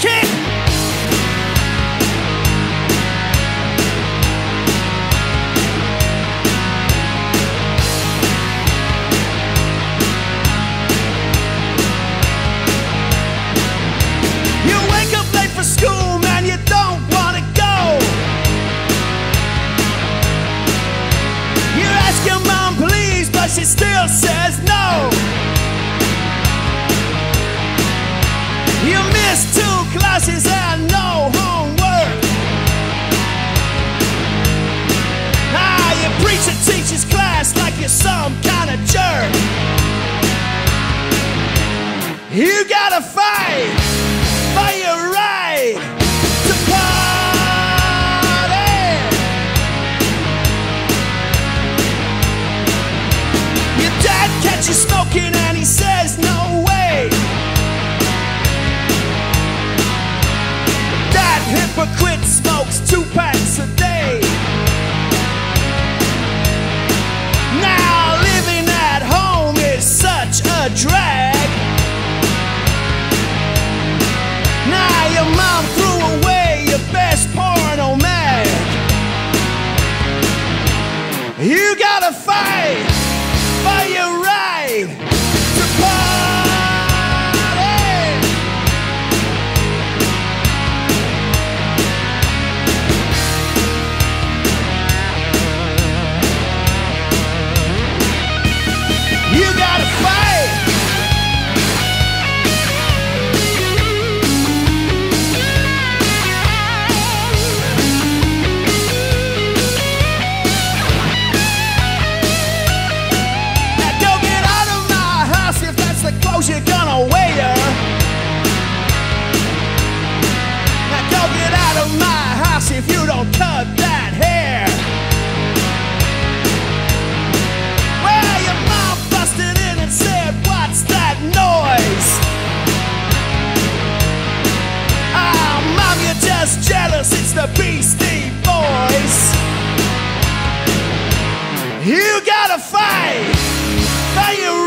Kick it! She still says no. You missed 2 classes and no homework. Ah, you preach and teach his class like you're some kind of jerk. You gotta fight for your right. You're smoking and he says no way. That hypocrite smokes 2 packs a day. Now living at home is such a drag. Now your mom threw away your best porno mag. You gotta fight for your right to party. You gotta fight. You're gonna wait her. Now go get out of my house if you don't cut that hair. Well, your mom busted in and said, "What's that noise?" Oh, mom, you're just jealous, it's the Beastie Boys. You gotta fight for your